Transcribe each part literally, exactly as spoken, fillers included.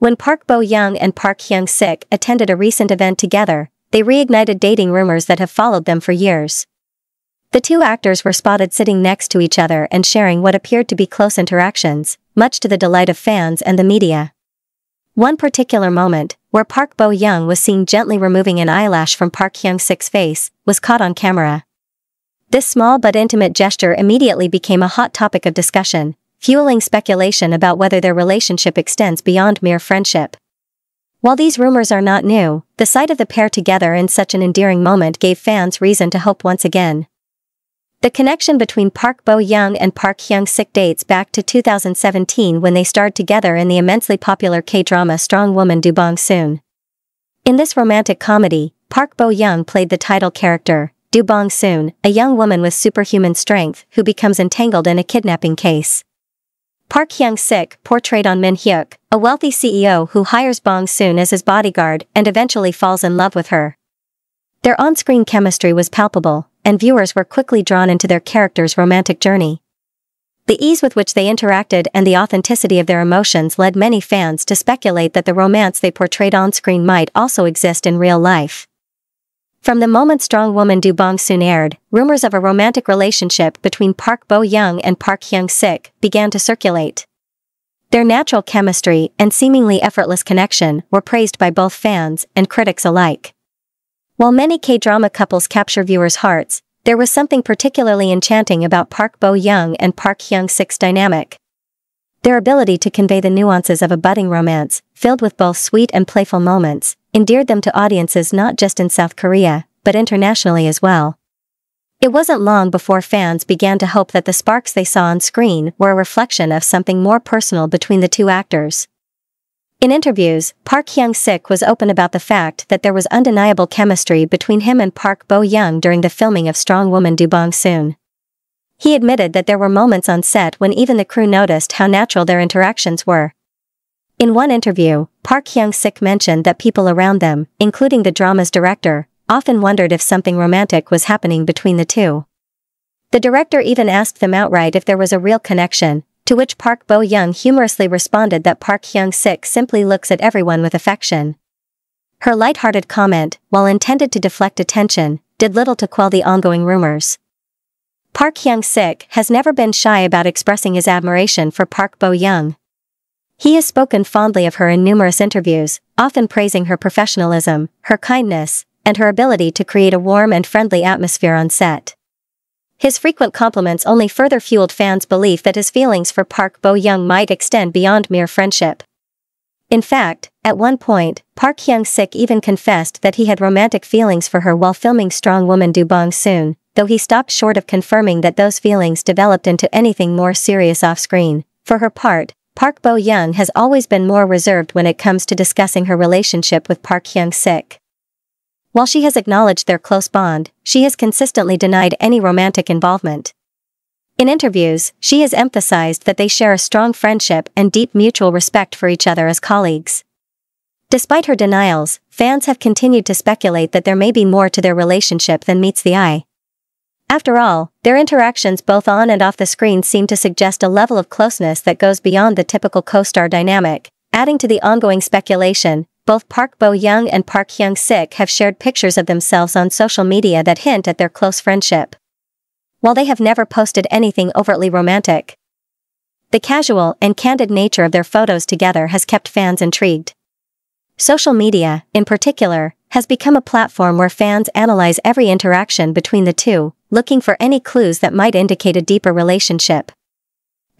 When Park Bo-young and Park Hyung-sik attended a recent event together, they reignited dating rumors that have followed them for years. The two actors were spotted sitting next to each other and sharing what appeared to be close interactions, much to the delight of fans and the media. One particular moment, where Park Bo-young was seen gently removing an eyelash from Park Hyung-sik's face, was caught on camera. This small but intimate gesture immediately became a hot topic of discussion, fueling speculation about whether their relationship extends beyond mere friendship. While these rumors are not new, the sight of the pair together in such an endearing moment gave fans reason to hope once again. The connection between Park Bo-young and Park Hyung-sik dates back to two thousand seventeen when they starred together in the immensely popular K-drama Strong Woman Do Bong-soon. In this romantic comedy, Park Bo-young played the title character, Do Bong-soon, a young woman with superhuman strength who becomes entangled in a kidnapping case. Park Hyung-sik portrayed On Min-hyuk, a wealthy C E O who hires Bong-soon as his bodyguard and eventually falls in love with her. Their on-screen chemistry was palpable, and viewers were quickly drawn into their characters' romantic journey. The ease with which they interacted and the authenticity of their emotions led many fans to speculate that the romance they portrayed on-screen might also exist in real life. From the moment Strong Woman Do Bong-soon aired, rumors of a romantic relationship between Park Bo-young and Park Hyung-sik began to circulate. Their natural chemistry and seemingly effortless connection were praised by both fans and critics alike. While many K-drama couples capture viewers' hearts, there was something particularly enchanting about Park Bo-young and Park Hyung-sik's dynamic. Their ability to convey the nuances of a budding romance, filled with both sweet and playful moments, endeared them to audiences not just in South Korea, but internationally as well. It wasn't long before fans began to hope that the sparks they saw on screen were a reflection of something more personal between the two actors. In interviews, Park Hyung-sik was open about the fact that there was undeniable chemistry between him and Park Bo-young during the filming of Strong Woman Do Bong-soon. He admitted that there were moments on set when even the crew noticed how natural their interactions were. In one interview, Park Hyung-sik mentioned that people around them, including the drama's director, often wondered if something romantic was happening between the two. The director even asked them outright if there was a real connection, to which Park Bo-young humorously responded that Park Hyung-sik simply looks at everyone with affection. Her lighthearted comment, while intended to deflect attention, did little to quell the ongoing rumors. Park Hyung-sik has never been shy about expressing his admiration for Park Bo-young. He has spoken fondly of her in numerous interviews, often praising her professionalism, her kindness, and her ability to create a warm and friendly atmosphere on set. His frequent compliments only further fueled fans' belief that his feelings for Park Bo-young might extend beyond mere friendship. In fact, at one point, Park Hyung-sik even confessed that he had romantic feelings for her while filming Strong Woman Do Bong-soon, though he stopped short of confirming that those feelings developed into anything more serious off-screen. For her part, Park Bo-young has always been more reserved when it comes to discussing her relationship with Park Hyung-sik. While she has acknowledged their close bond, she has consistently denied any romantic involvement. In interviews, she has emphasized that they share a strong friendship and deep mutual respect for each other as colleagues. Despite her denials, fans have continued to speculate that there may be more to their relationship than meets the eye. After all, their interactions both on and off the screen seem to suggest a level of closeness that goes beyond the typical co-star dynamic. Adding to the ongoing speculation, both Park Bo-young and Park Hyung-sik have shared pictures of themselves on social media that hint at their close friendship, while they have never posted anything overtly romantic. The casual and candid nature of their photos together has kept fans intrigued. Social media, in particular, has become a platform where fans analyze every interaction between the two, looking for any clues that might indicate a deeper relationship.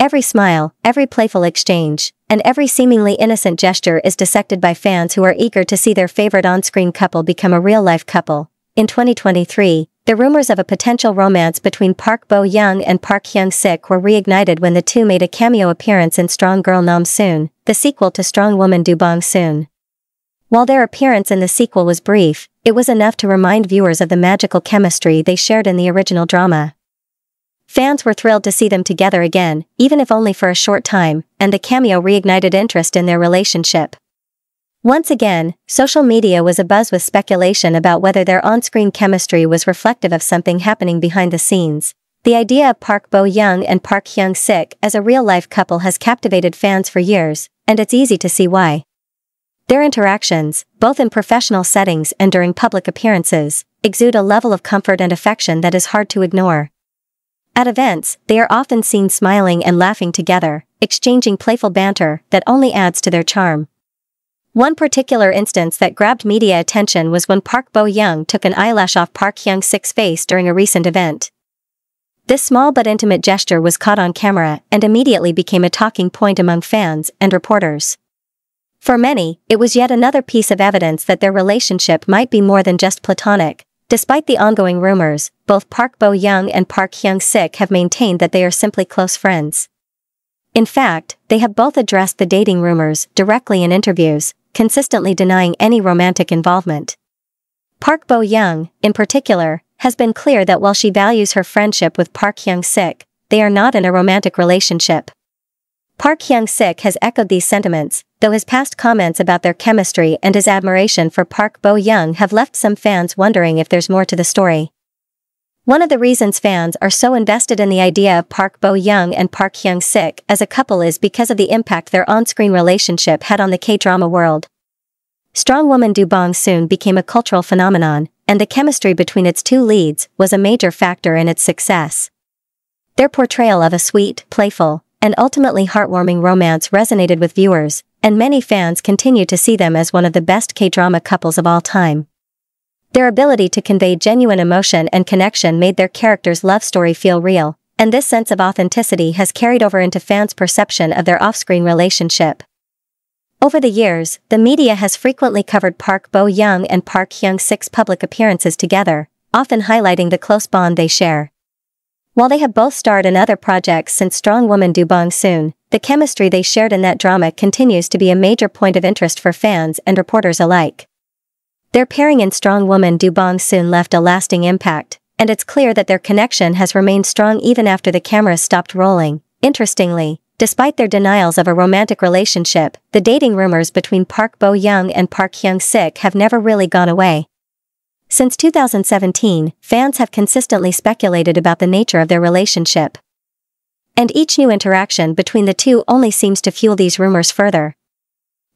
Every smile, every playful exchange, and every seemingly innocent gesture is dissected by fans who are eager to see their favorite on-screen couple become a real-life couple. In twenty twenty-three, the rumors of a potential romance between Park Bo-young and Park Hyung-sik were reignited when the two made a cameo appearance in Strong Girl Namsoon, the sequel to Strong Woman Do Bong-soon. While their appearance in the sequel was brief, it was enough to remind viewers of the magical chemistry they shared in the original drama. Fans were thrilled to see them together again, even if only for a short time, and the cameo reignited interest in their relationship. Once again, social media was abuzz with speculation about whether their on-screen chemistry was reflective of something happening behind the scenes. The idea of Park Bo-young and Park Hyung-sik as a real-life couple has captivated fans for years, and it's easy to see why. Their interactions, both in professional settings and during public appearances, exude a level of comfort and affection that is hard to ignore. At events, they are often seen smiling and laughing together, exchanging playful banter that only adds to their charm. One particular instance that grabbed media attention was when Park Bo-young took an eyelash off Park Hyung-sik's face during a recent event. This small but intimate gesture was caught on camera and immediately became a talking point among fans and reporters. For many, it was yet another piece of evidence that their relationship might be more than just platonic. Despite the ongoing rumors, both Park Bo-young and Park Hyung-sik have maintained that they are simply close friends. In fact, they have both addressed the dating rumors directly in interviews, consistently denying any romantic involvement. Park Bo-young, in particular, has been clear that while she values her friendship with Park Hyung-sik, they are not in a romantic relationship. Park Hyung-sik has echoed these sentiments, though his past comments about their chemistry and his admiration for Park Bo-young have left some fans wondering if there's more to the story. One of the reasons fans are so invested in the idea of Park Bo-young and Park Hyung-sik as a couple is because of the impact their on-screen relationship had on the K-drama world. Strong Woman Do Bong-soon became a cultural phenomenon, and the chemistry between its two leads was a major factor in its success. Their portrayal of a sweet, playful, and ultimately heartwarming romance resonated with viewers, and many fans continue to see them as one of the best K-drama couples of all time. Their ability to convey genuine emotion and connection made their characters' love story feel real, and this sense of authenticity has carried over into fans' perception of their off-screen relationship. Over the years, the media has frequently covered Park Bo-young and Park Hyung-sik's public appearances together, often highlighting the close bond they share. While they have both starred in other projects since Strong Woman Do Bong-soon, the chemistry they shared in that drama continues to be a major point of interest for fans and reporters alike. Their pairing in Strong Woman Do Bong-soon left a lasting impact, and it's clear that their connection has remained strong even after the cameras stopped rolling. Interestingly, despite their denials of a romantic relationship, the dating rumors between Park Bo-young and Park Hyung-sik have never really gone away. Since two thousand seventeen, fans have consistently speculated about the nature of their relationship. And each new interaction between the two only seems to fuel these rumors further.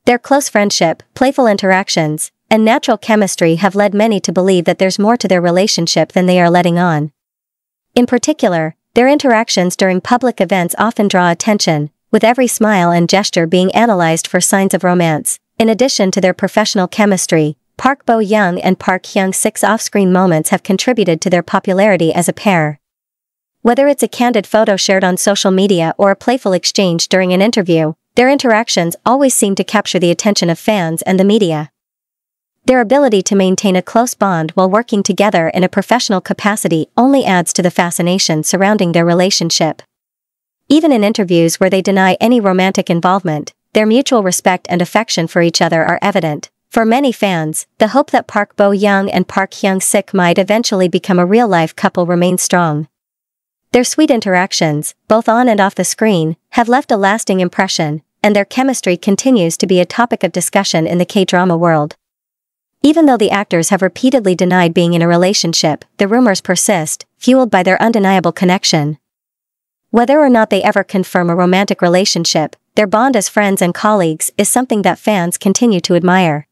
Their close friendship, playful interactions, and natural chemistry have led many to believe that there's more to their relationship than they are letting on. In particular, their interactions during public events often draw attention, with every smile and gesture being analyzed for signs of romance. In addition to their professional chemistry, Park Bo-young and Park Hyung-sik's off-screen moments have contributed to their popularity as a pair. Whether it's a candid photo shared on social media or a playful exchange during an interview, their interactions always seem to capture the attention of fans and the media. Their ability to maintain a close bond while working together in a professional capacity only adds to the fascination surrounding their relationship. Even in interviews where they deny any romantic involvement, their mutual respect and affection for each other are evident. For many fans, the hope that Park Bo-young and Park Hyung-sik might eventually become a real-life couple remains strong. Their sweet interactions, both on and off the screen, have left a lasting impression, and their chemistry continues to be a topic of discussion in the K-drama world. Even though the actors have repeatedly denied being in a relationship, the rumors persist, fueled by their undeniable connection. Whether or not they ever confirm a romantic relationship, their bond as friends and colleagues is something that fans continue to admire.